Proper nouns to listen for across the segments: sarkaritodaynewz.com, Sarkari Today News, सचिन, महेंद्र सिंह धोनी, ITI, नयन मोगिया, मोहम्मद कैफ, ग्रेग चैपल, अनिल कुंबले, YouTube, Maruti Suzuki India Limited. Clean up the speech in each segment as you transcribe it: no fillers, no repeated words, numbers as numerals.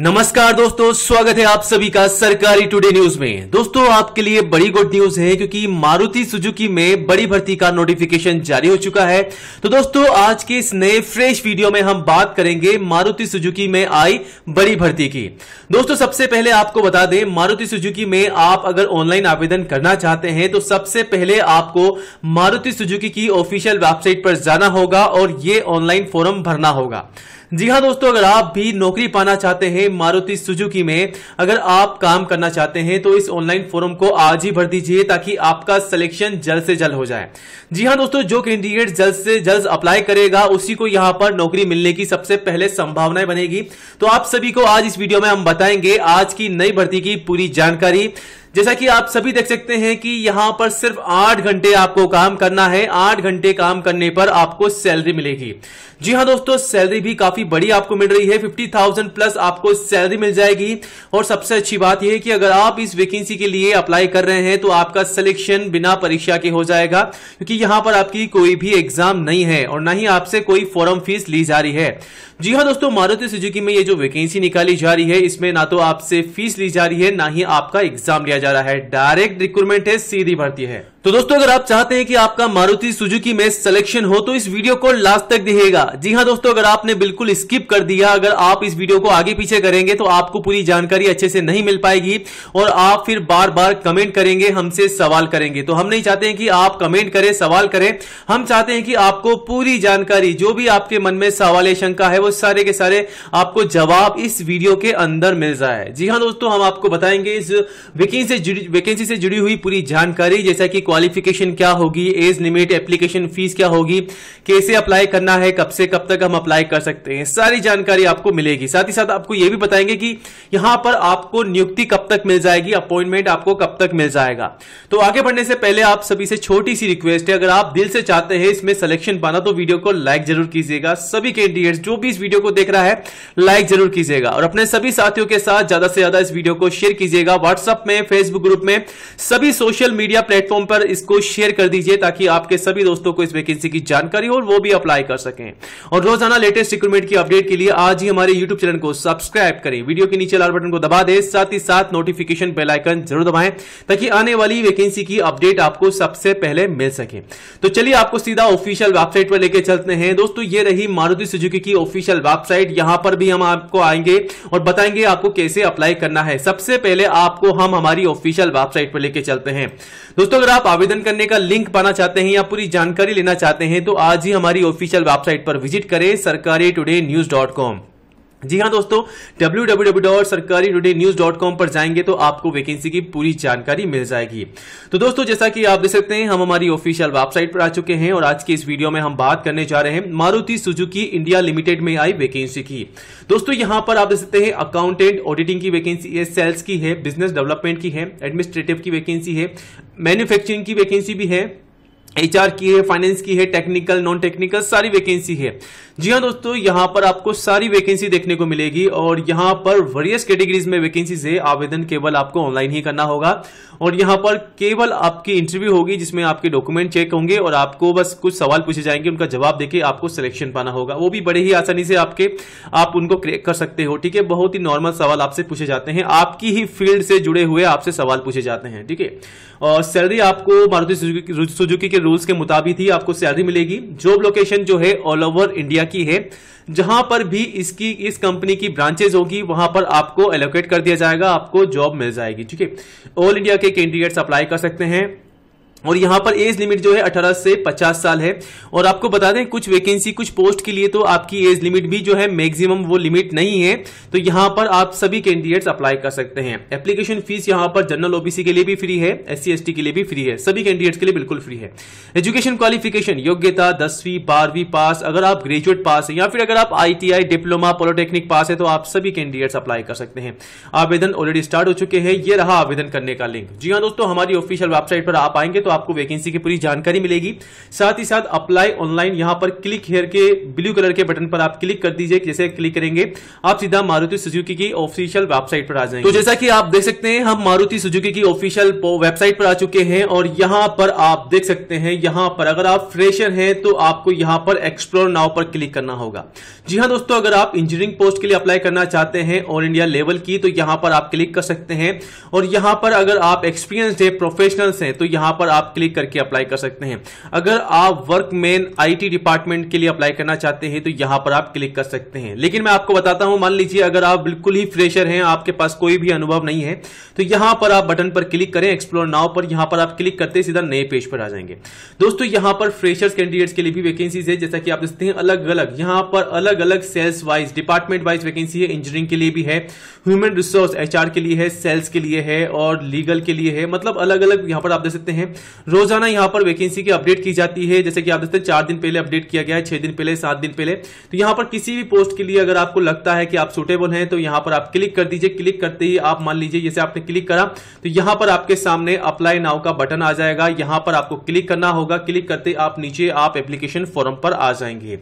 नमस्कार दोस्तों, स्वागत है आप सभी का सरकारी टुडे न्यूज में। दोस्तों, आपके लिए बड़ी गुड न्यूज है क्योंकि मारुति सुजुकी में बड़ी भर्ती का नोटिफिकेशन जारी हो चुका है। तो दोस्तों, आज के इस नए फ्रेश वीडियो में हम बात करेंगे मारुति सुजुकी में आई बड़ी भर्ती की। दोस्तों, सबसे पहले आपको बता दें, मारुति सुजुकी में आप अगर ऑनलाइन आवेदन करना चाहते हैं तो सबसे पहले आपको मारुति सुजुकी की ऑफिशियल वेबसाइट पर जाना होगा और ये ऑनलाइन फॉर्म भरना होगा। जी हाँ दोस्तों, अगर आप भी नौकरी पाना चाहते हैं मारुति सुजुकी में, अगर आप काम करना चाहते हैं तो इस ऑनलाइन फॉर्म को आज ही भर दीजिए ताकि आपका सिलेक्शन जल्द से जल्द हो जाए। जी हाँ दोस्तों, जो कैंडिडेट जल्द से जल्द अप्लाई करेगा उसी को यहां पर नौकरी मिलने की सबसे पहले संभावनाएं बनेगी। तो आप सभी को आज इस वीडियो में हम बताएंगे आज की नई भर्ती की पूरी जानकारी। जैसा कि आप सभी देख सकते हैं कि यहां पर सिर्फ 8 घंटे आपको काम करना है। 8 घंटे काम करने पर आपको सैलरी मिलेगी। जी हां दोस्तों, सैलरी भी काफी बड़ी आपको मिल रही है, 50,000 प्लस आपको सैलरी मिल जाएगी। और सबसे अच्छी बात यह है कि अगर आप इस वैकेंसी के लिए अप्लाई कर रहे हैं तो आपका सिलेक्शन बिना परीक्षा के हो जाएगा, क्योंकि यहां पर आपकी कोई भी एग्जाम नहीं है और ना ही आपसे कोई फॉर्म फीस ली जा रही है। जी हाँ दोस्तों, मारुति सुजुकी में ये जो वैकेंसी निकाली जा रही है इसमें ना तो आपसे फीस ली जा रही है, ना ही आपका एग्जाम लिया जा रहा है। डायरेक्ट रिक्रूटमेंट है, सीधी भर्ती है। तो दोस्तों, अगर आप चाहते हैं कि आपका मारुति सुजुकी में सिलेक्शन हो तो इस वीडियो को लास्ट तक देखिएगा। जी हाँ दोस्तों, अगर आपने बिल्कुल स्किप कर दिया, अगर आप इस वीडियो को आगे पीछे करेंगे तो आपको पूरी जानकारी अच्छे से नहीं मिल पाएगी और आप फिर बार बार कमेंट करेंगे, हमसे सवाल करेंगे। तो हम नहीं चाहते हैं कि आप कमेंट करें, सवाल करें। हम चाहते हैं कि आपको पूरी जानकारी, जो भी आपके मन में सवाल या शंका है, वो सारे के सारे आपको जवाब इस वीडियो के अंदर मिल जाए। जी हाँ दोस्तों, हम आपको बताएंगे इस वैकेंसी से जुड़ी हुई पूरी जानकारी, जैसा कि क्वालिफिकेशन क्या होगी, एज लिमिट, एप्लीकेशन फीस क्या होगी, कैसे अप्लाई करना है, कब से कब तक हम अप्लाई कर सकते हैं, सारी जानकारी आपको मिलेगी। साथ ही साथ आपको यह भी बताएंगे कि यहां पर आपको नियुक्ति कब तक मिल जाएगी, अपॉइंटमेंट आपको कब तक मिल जाएगा। तो आगे बढ़ने से पहले आप सभी से छोटी सी रिक्वेस्ट है, अगर आप दिल से चाहते हैं इसमें सिलेक्शन पाना तो वीडियो को लाइक जरूर कीजिएगा। सभी कैंडिडेट्स जो भी इस वीडियो को देख रहा है, लाइक जरूर कीजिएगा और अपने सभी साथियों के साथ ज्यादा से ज्यादा इस वीडियो को शेयर कीजिएगा। व्हाट्सएप में, फेसबुक ग्रुप में, सभी सोशल मीडिया प्लेटफॉर्म पर इसको शेयर कर दीजिए ताकि आपके सभी दोस्तों को इस वैकेंसी की जानकारी हो और वो भी अप्लाई कर सकें। और रोजाना लेटेस्ट रिक्रूटमेंट की अपडेट के लिए आज ही हमारे YouTube चैनल को सब्सक्राइब करें, वीडियो के नीचे लाल बटन को दबा दें, साथ ही साथ नोटिफिकेशन बेल आइकन जरूर दबाएं ताकि आने वाली वैकेंसी की अपडेट आपको सबसे पहले मिल सके। तो चलिए आपको सीधा ऑफिशियल वेबसाइट पर लेकर चलते हैं। दोस्तों, ये रही मारुति सुजुकी की ऑफिशियल वेबसाइट। यहां पर भी हम आपको आएंगे और बताएंगे आपको कैसे अप्लाई करना है। सबसे पहले आपको हम हमारी ऑफिशियल वेबसाइट पर लेकर चलते हैं। दोस्तों, अगर आप आवेदन करने का लिंक पाना चाहते हैं या पूरी जानकारी लेना चाहते हैं तो आज ही हमारी ऑफिशियल वेबसाइट पर विजिट करें, sarkaritodaynewz.com। जी हाँ दोस्तों, www.sarkaritodaynewz.com पर जाएंगे तो आपको वैकेंसी की पूरी जानकारी मिल जाएगी। तो दोस्तों, जैसा कि आप देख सकते हैं, हम हमारी ऑफिशियल वेबसाइट पर आ चुके हैं और आज के इस वीडियो में हम बात करने जा रहे हैं मारुति सुजुकी इंडिया लिमिटेड में आई वैकेंसी की। दोस्तों, यहां पर आप देख सकते हैं अकाउंटेंट ऑडिटिंग की वैकेंसी है, सेल्स की है, बिजनेस डेवलपमेंट की है, एडमिनिस्ट्रेटिव की वैकेंसी है, मैन्युफैक्चरिंग की वैकेंसी भी है, HR की है, फाइनेंस की है, टेक्निकल, नॉन टेक्निकल, सारी वैकेंसी है। जी हाँ दोस्तों, यहाँ पर आपको सारी वैकेंसी देखने को मिलेगी और यहाँ पर वेरियस कैटेगरीज में वैकेंसीज है। आवेदन केवल आपको ऑनलाइन ही करना होगा और यहाँ पर केवल आपकी इंटरव्यू होगी जिसमें आपके डॉक्यूमेंट चेक होंगे और आपको बस कुछ सवाल पूछे जाएंगे, उनका जवाब देके आपको सिलेक्शन पाना होगा। वो भी बड़े ही आसानी से आप उनको क्रैक कर सकते हो। ठीक है, बहुत ही नॉर्मल सवाल आपसे पूछे जाते हैं, आपकी ही फील्ड से जुड़े हुए आपसे सवाल पूछे जाते हैं। ठीक है, और सैलरी आपको मारुति सुजुकी के रूल्स के मुताबिक ही आपको सैलरी मिलेगी। जॉब लोकेशन जो है ऑल ओवर इंडिया की है, जहां पर भी इसकी इस कंपनी की ब्रांचेज होगी वहां पर आपको एलोकेट कर दिया जाएगा, आपको जॉब मिल जाएगी। ठीक है, ऑल इंडिया के कैंडिडेट्स अप्लाई कर सकते हैं और यहाँ पर एज लिमिट जो है 18 से 50 साल है। और आपको बता दें, कुछ वैकेंसी, कुछ पोस्ट के लिए तो आपकी एज लिमिट भी जो है मैक्सिमम वो लिमिट नहीं है, तो यहाँ पर आप सभी कैंडिडेट्स अप्लाई कर सकते हैं। एप्लीकेशन फीस यहाँ पर जनरल ओबीसी के लिए भी फ्री है, SC ST के लिए भी फ्री है, सभी कैंडिडेट्स के लिए बिल्कुल फ्री है। एजुकेशन क्वालिफिकेशन, योग्यता 10वीं 12वीं पास, अगर आप ग्रेजुएट पास है या फिर अगर आप ITI, डिप्लोमा, पॉलिटेक्निक पास है तो आप सभी कैंडिडेट्स अप्लाई कर सकते हैं। आवेदन ऑलरेडी स्टार्ट हो चुके हैं। ये रहा आवेदन करने का लिंक। जी हाँ दोस्तों, हमारी ऑफिशियल वेबसाइट पर आप आएंगे तो आपको वैकेंसी की पूरी जानकारी मिलेगी। साथ ही साथ अप्लाई ऑनलाइन यहां पर क्लिक हेयर के ब्लू कलर के बटन पर आप क्लिक कर दीजिए। जैसे क्लिक करेंगे आप सीधा मारुति सुजुकी की ऑफिशियल वेबसाइट पर आ जाएंगे। तो जैसा कि आप देख सकते हैं हम मारुति सुजुकी की ऑफिशियल वेबसाइट पर आ चुके हैं और यहां पर आप देख सकते हैं यहां पर अगर आप फ्रेशर हैं तो आपको यहां पर एक्सप्लोर नाउ पर क्लिक करना होगा। जी हां दोस्तों, अगर आप इंजीनियरिंग पोस्ट के लिए अप्लाई करना चाहते हैं ऑल इंडिया लेवल की तो यहां पर आप क्लिक कर सकते हैं और यहां पर अगर आप एक्सपीरियंस्ड है प्रोफेशनल्स हैं तो यहां पर आप क्लिक करके अप्लाई कर सकते हैं। अगर आप वर्कमैन IT डिपार्टमेंट के लिए अप्लाई करना चाहते हैं तो यहां पर आप क्लिक कर सकते हैं। लेकिन मैं आपको बताता हूं, मान लीजिए अगर आप बिल्कुल ही फ्रेशर हैं, आपके पास कोई भी अनुभव नहीं है तो यहां पर आप बटन पर क्लिक करें एक्सप्लोर नाउ पर। यहां पर आप क्लिक करते सीधा नए पेज पर आ जाएंगे। दोस्तों यहां पर फ्रेशर्स कैंडिडेट्स के लिए भी वैकेंसीज है, जैसा कि आप देखते हैं अलग अलग यहां पर अलग अलग sales wise department wise vacancy है। इंजीनियरिंग के लिए भी है, ह्यूमन रिसोर्स HR के लिए है, सेल्स के लिए है और लीगल के लिए है। मतलब अलग अलग यहां पर आप देख सकते हैं रोजाना यहां पर वैकेंसी की अपडेट की जाती है। जैसे कि आप देखते हैं 4 दिन पहले अपडेट किया गया है, 6 दिन पहले, 7 दिन पहले। तो यहां पर किसी भी पोस्ट के लिए अगर आपको लगता है कि आप सुटेबल हैं तो यहां पर आप क्लिक कर दीजिए। क्लिक करते ही आप मान लीजिए जैसे आपने क्लिक करा तो यहां पर आपके सामने अप्लाई नाउ का बटन आ जाएगा। यहां पर आपको क्लिक करना होगा। क्लिक करते आप नीचे आप एप्लीकेशन फॉर्म पर आ जाएंगे।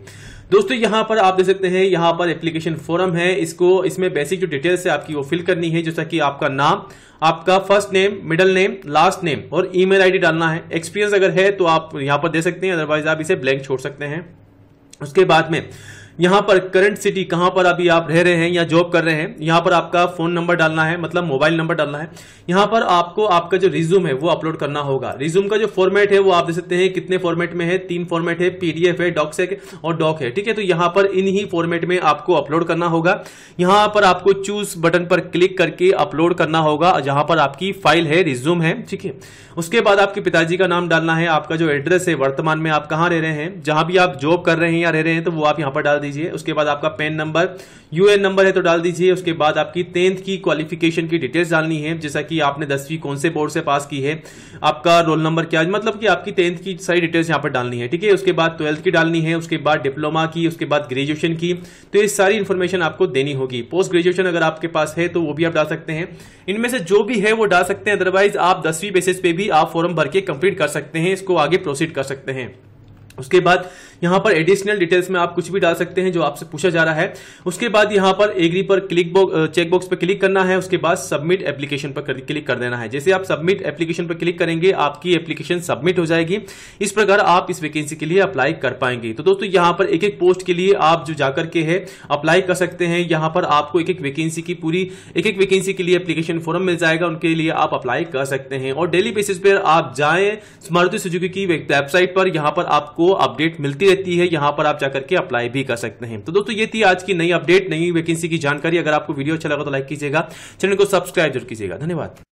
दोस्तों यहां पर आप देख सकते हैं यहां पर एप्लीकेशन फॉर्म है, इसमें बेसिक जो डिटेल्स है आपकी वो फिल करनी है, जैसा कि आपका नाम, आपका first name, middle name, last name और ईमेल आईडी डालना है। एक्सपीरियंस अगर है तो आप यहां पर दे सकते हैं, अदरवाइज आप इसे ब्लैंक छोड़ सकते हैं। उसके बाद में यहां पर करंट सिटी, कहां पर अभी आप रह रहे हैं या जॉब कर रहे हैं, यहां पर आपका फोन नंबर डालना है, मतलब मोबाइल नंबर डालना है। यहां पर आपको आपका जो रिज्यूम है वो अपलोड करना होगा। रिज्यूम का जो फॉर्मेट है वो आप देख सकते हैं कितने फॉर्मेट में है, 3 फॉर्मेट है, PDF है, डॉक्सेक और डॉक है, ठीक है। तो यहां पर इन्हीं फॉर्मेट में आपको अपलोड करना होगा। यहां पर आपको चूज बटन पर क्लिक करके अपलोड करना होगा। जहां पर आपकी फाइल है, रिज्यूम है, ठीक है। उसके बाद आपके पिताजी का नाम डालना है, आपका जो एड्रेस है, वर्तमान में आप कहां रह रहे हैं, जहां भी आप जॉब कर रहे हैं या रह रहे हैं तो वो आप यहां पर डाल। उसके बाद आपका पैन नंबर, यूएन नंबर है तो डाल दीजिए। उसके बाद आपकी 10th की क्वालिफिकेशन की डिटेल्स डालनी है, जैसा कि आपने 10वीं कौन से बोर्ड से पास की है, आपका रोल नंबर क्या, मतलब कि आपकी 10th की सारी डिटेल्स यहां पर डालनी है, ठीक है। उसके बाद 12th की डालनी है, उसके बाद डिप्लोमा की, उसके बाद ग्रेजुएशन की। तो ये सारी इंफॉर्मेशन आपको देनी होगी। पोस्ट ग्रेजुएशन अगर आपके पास है तो वो भी आप डाल सकते हैं। इनमें से जो भी है वो डाल सकते हैं, अदरवाइज आप 10वीं बेसिस पे भी आप फॉर्म भर के कंप्लीट कर सकते हैं, इसको आगे प्रोसीड कर सकते हैं। उसके बाद यहां पर एडिशनल डिटेल्स में आप कुछ भी डाल सकते हैं जो आपसे पूछा जा रहा है। उसके बाद यहां पर एग्री पर क्लिक चेकबॉक्स पर क्लिक करना है। उसके बाद सबमिट एप्लीकेशन पर क्लिक कर देना है। जैसे आप सबमिट एप्लीकेशन पर क्लिक करेंगे आपकी एप्लीकेशन सबमिट हो जाएगी। इस प्रकार आप इस वैकेंसी के लिए अप्लाई कर पाएंगे। तो दोस्तों यहां पर एक एक पोस्ट के लिए आप जो जाकर के है अप्लाई कर सकते हैं। यहां पर आपको एक एक वैकेंसी की पूरी एक एक वैकेंसी के लिए एप्लीकेशन फॉर्म मिल जाएगा, उनके लिए आप अप्लाई कर सकते हैं। और डेली बेसिस पर आप जाए मारुति सुजुकी की वेबसाइट पर, यहां पर आपको अपडेट मिलती रहती है, यहां पर आप जाकर के अप्लाई भी कर सकते हैं। तो दोस्तों ये थी आज की नई अपडेट, नई वैकेंसी की जानकारी। अगर आपको वीडियो अच्छा लगा तो लाइक कीजिएगा, चैनल को सब्सक्राइब जरूर कीजिएगा। धन्यवाद।